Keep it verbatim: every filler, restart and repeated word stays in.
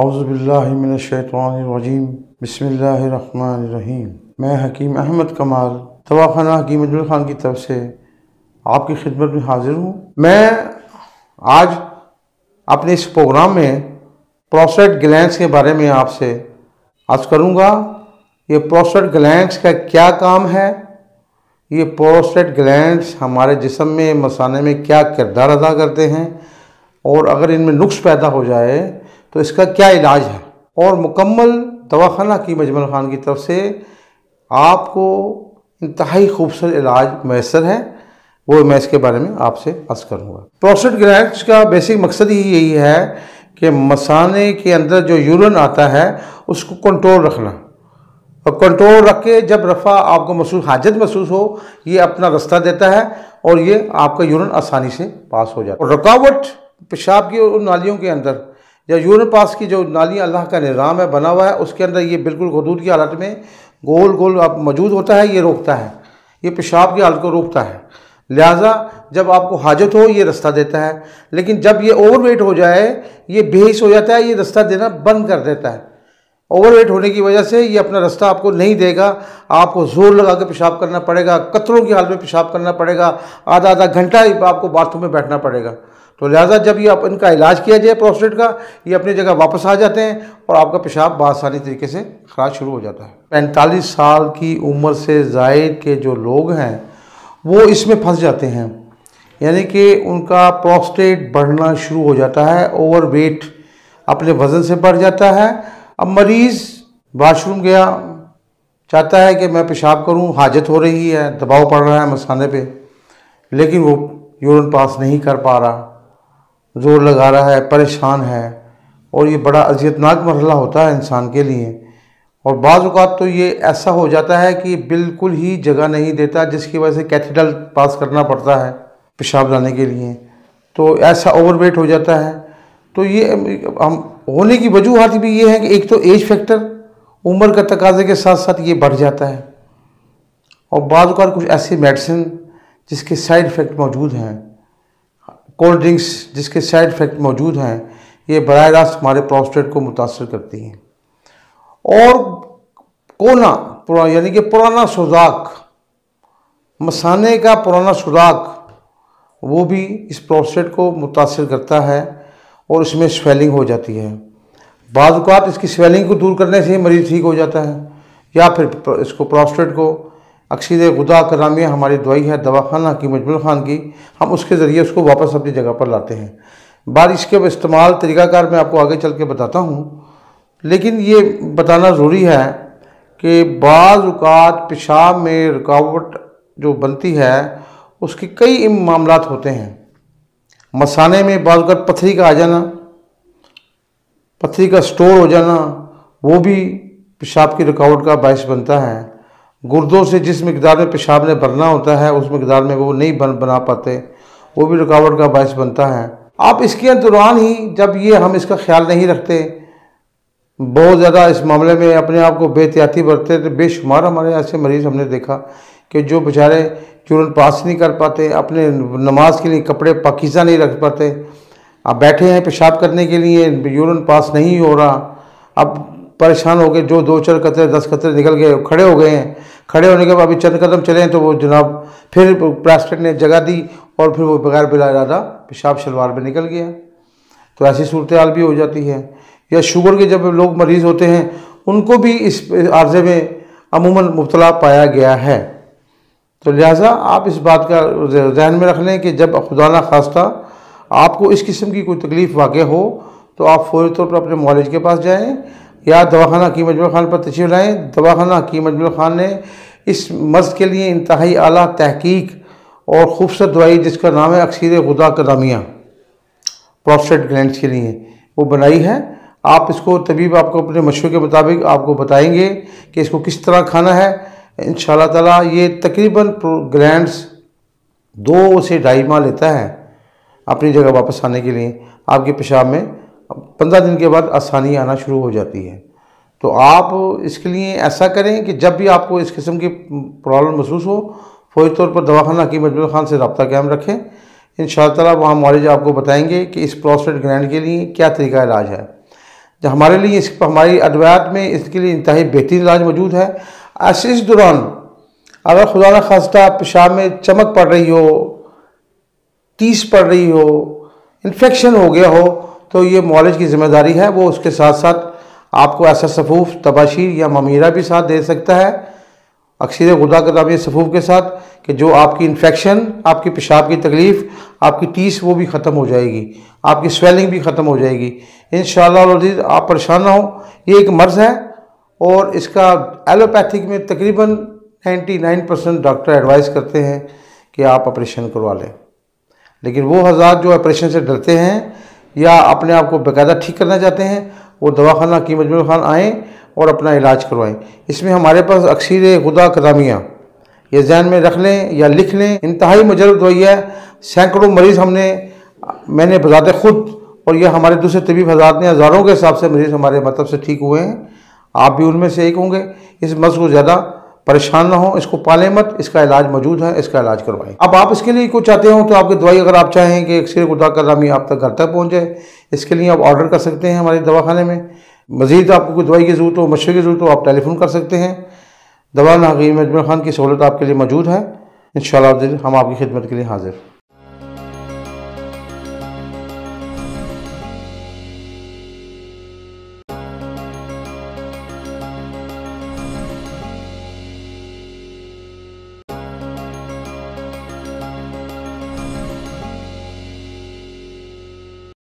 औज़ु बिल्लाहि मिनश शैतानिर रजीम बिस्मिल्लाहिर रहमानिर रहीम। मैं हकीम अहमद कमाल दवाखाना हकीम अजमल खान की तरफ से आपकी खिदमत में हाजिर हूँ। मैं आज अपने इस प्रोग्राम में प्रोस्टेट ग्लैंड्स के बारे में आपसे अर्ज़ करूँगा। ये प्रोस्टेट ग्लैंड्स का क्या काम है, ये प्रोस्टेट ग्लैंड्स हमारे जिस्म में मसाने में क्या किरदार अदा करते हैं और अगर इनमें नुक्स पैदा हो जाए तो इसका क्या इलाज है, और मुकम्मल दवाखाना हकीम अजमल ख़ान की तरफ से आपको इंतहाई खूबसूरत इलाज मैसर है, वो मैं इसके बारे में आपसे अर्ज़ करूँगा। प्रोस्टेट ग्लैंड्स का बेसिक मकसद ही यही है कि मसाने के अंदर जो यूरिन आता है उसको कंट्रोल रखना, और कंट्रोल रख के जब रफ़ा आपको महसूस हाजत महसूस हो ये अपना रास्ता देता है और ये आपका यूरिन आसानी से पास हो जाता है। और रुकावट पेशाब की उन नालियों के अंदर या यूरिन पास की जो नालियाँ अल्लाह का निज़ाम है बना हुआ है उसके अंदर ये बिल्कुल हदूद की हालत में गोल गोल आप मौजूद होता है, ये रोकता है, ये पेशाब की हालत को रोकता है। लिहाजा जब आपको हाजत हो ये रास्ता देता है, लेकिन जब ये ओवरवेट हो जाए ये बेहिस हो जाता है, ये रास्ता देना बंद कर देता है। ओवरवेट होने की वजह से ये अपना रास्ता आपको नहीं देगा, आपको ज़ोर लगा के पेशाब करना पड़ेगा, कतरों की हालत में पेशाब करना पड़ेगा, आधा आधा घंटा आपको बाथरूम में बैठना पड़ेगा। तो लिहाजा जब ये आप इनका इलाज किया जाए प्रोस्टेट का, ये अपनी जगह वापस आ जाते हैं और आपका पेशाब बआसानी तरीके से खराज शुरू हो जाता है। पैंतालीस साल की उम्र से ज़ायद के जो लोग हैं वो इसमें फंस जाते हैं, यानी कि उनका प्रोस्टेट बढ़ना शुरू हो जाता है, ओवरवेट अपने वज़न से बढ़ जाता है। अब मरीज़ वाशरूम गया, चाहता है कि मैं पेशाब करूं, हाजत हो रही है, दबाव पड़ रहा है मसाने पे, लेकिन वो यूरिन पास नहीं कर पा रहा, ज़ोर लगा रहा है, परेशान है, और ये बड़ा अजियतनाक मरहला होता है इंसान के लिए। और बाज़ औक़ात तो ये ऐसा हो जाता है कि बिल्कुल ही जगह नहीं देता, जिसकी वजह से कैथेटर पास करना पड़ता है पेशाब लाने के लिए। तो ऐसा ओवरवेट हो जाता है। तो ये हम होने की वजूहत भी ये है कि एक तो एज फैक्टर उम्र का तकाजे के साथ साथ ये बढ़ जाता है, और बाज़ औक़ात कुछ ऐसी मेडिसिन जिसके साइड इफ़ेक्ट मौजूद हैं, कोल्ड ड्रिंक्स जिसके साइड इफ़ेक्ट मौजूद हैं, ये बराह रास्त हमारे प्रोस्टेट को मुतासर करती हैं। और कोना पुरा यानी कि पुराना सुजाक, मसाने का पुराना सुजाक, वो भी इस प्रोस्टेट को मुतासर करता है और इसमें स्वेलिंग हो जाती है। बाज़ औक़ात इसकी स्वेलिंग को दूर करने से मरीज़ ठीक हो जाता है, या फिर इसको प्रोस्टेट को अक्सीर गुदा क़दामिया हमारी दवाई है दवाखाना हकीम अजमल ख़ान की, हम उसके ज़रिए उसको वापस अपनी जगह पर लाते हैं। बारिश के इस्तेमाल तरीक़ाकार मैं आपको आगे चल के बताता हूँ, लेकिन ये बताना ज़रूरी है कि बाज़ औक़ात पेशाब में रुकावट जो बनती है उसके कई मामलात होते हैं। मसाने में बाज़ औक़ात पथरी का आ जाना, पथरी का स्टोर हो जाना, वो भी पेशाब की रुकावट का बायस बनता है। गुर्दों से जिस मकदार में पेशाब ने भरना होता है उस मकदार में वो नहीं बन बना पाते, वो भी रुकावट का बायस बनता है। आप इसके दौरान ही जब ये हम इसका ख्याल नहीं रखते, बहुत ज़्यादा इस मामले में अपने आप को बेहतियाती बरतते, तो बेशुमार हमारे ऐसे मरीज़ हमने देखा कि जो बेचारे यूरिन पास नहीं कर पाते, अपने नमाज के लिए कपड़े पाकीज़ा नहीं रख पाते, अब बैठे हैं पेशाब करने के लिए, यूरिन पास नहीं हो रहा, अब परेशान हो गए, जो दो चार कतरे दस कतरे निकल गए, खड़े हो गए हैं, खड़े होने के बाद अभी चंद कदम चले तो वो जनाब फिर प्रोस्टेट ने जगह दी और फिर वो बगैर बिला इरादा पेशाब शलवार में निकल गया। तो ऐसी सूरत हाल भी हो जाती है। या शुगर के जब लोग मरीज़ होते हैं उनको भी इस आर्जे में अमूमन मुब्तला पाया गया है। तो लिहाजा आप इस बात का जहन में रख लें कि जब खुदा ना खास्ता आपको इस किस्म की कोई तकलीफ़ वाक़े हो तो आप फौरी तौर पर अपने मौलिज के पास जाएं या दवाखाना हकीम अजमल ख़ान पर तशरीफ़ लाएँ। दवाखाना हकीम अजमल ख़ान ने इस मर्ज़ के लिए इंतहाई आला तहकीक और ख़ूबसूरत दवाई जिसका नाम है अक्सीर गुदा क़दामिया प्रोस्टेट ग्लैंड्स के लिए वो बनाई है। आप इसको तबीब आपको अपने मशवरे के मुताबिक आपको बताएंगे कि इसको किस तरह खाना है। इंशाअल्लाह ताला ये तकरीबन ग्लैंड्स दो से ढाई माह लेता है अपनी जगह वापस आने के लिए। आपके पेशाब में पंद्रह दिन के बाद आसानी आना शुरू हो जाती है। तो आप इसके लिए ऐसा करें कि जब भी आपको इस किस्म की प्रॉब्लम महसूस हो फौरी तौर पर दवाखाना हकीम अजमल ख़ान से रब्ता कायम रखें। इंशाअल्लाह ताला वहाँ मौलिज आपको बताएंगे कि इस प्रोस्टेट ग्लैंड के लिए क्या तरीका इलाज है। जो हमारे लिए इस हमारी अद्वैत में इसके लिए इंतहाई बेहतरीन इलाज मौजूद है। ऐसे इस दौरान अगर खुदा न खास्ता पेशाब में चमक पड़ रही हो, तीस पड़ रही हो, इन्फेक्शन हो गया हो, तो ये मुआलज की ज़िम्मेदारी है। वो उसके साथ साथ आपको ऐसा सफ़ूफ़ तबाशीर या ममीरा भी साथ दे सकता है, अक्सीर गुदा क़दामिया सफ़ूफ़ के साथ, कि जो आपकी इन्फेक्शन, आपकी पेशाब की तकलीफ़, आपकी टीस वो भी ख़त्म हो जाएगी, आपकी स्वेलिंग भी ख़त्म हो जाएगी इंशाअल्लाह। आप परेशान ना हो, ये एक मर्ज़ है और इसका एलोपैथिक में तकरीबन निन्यानवे परसेंट डॉक्टर एडवाइस करते हैं कि आप ऑपरेशन करवा लें। लेकिन वो हज़रात जो ऑपरेशन से डरते हैं या अपने आप को बाकायदा ठीक करना चाहते हैं, वो दवाखाना हकीम अजमल खान आएँ और अपना इलाज करवाएं। इसमें हमारे पास अक्सीर गुदा क़दामिया, ये जहन में रख लें या लिख लें, इंतहाई मुजरब दवाई है। सैकड़ों मरीज़ हमने मैंने बजात ख़ुद और यह हमारे दूसरे तबीब हज़रात ने हज़ारों के हिसाब से मरीज़ हमारे मतलब से ठीक हुए हैं। आप भी उनमें से एक होंगे। इस मर्ज़ को ज़्यादा परेशान ना हो, इसको पालें मत, इसका इलाज मौजूद है, इसका इलाज करवाएं। अब आप इसके लिए कुछ चाहते हो तो आपकी दवाई अगर आप चाहें कि अक्सीर गुदा क़दामिया आप तक घर तक पहुँच जाए, इसके लिए आप ऑर्डर कर सकते हैं हमारे दवाखाने में। मज़ीद आपको कोई दवाई की ज़रूरत हो, मशवरे की ज़रूरत हो, आप टेलीफोन कर सकते हैं। दवाखाना हकीम अजमल खान की सहूलत आपके लिए मौजूद है। इंशाअल्लाह हम आपकी खिदमत के लिए हाजिर।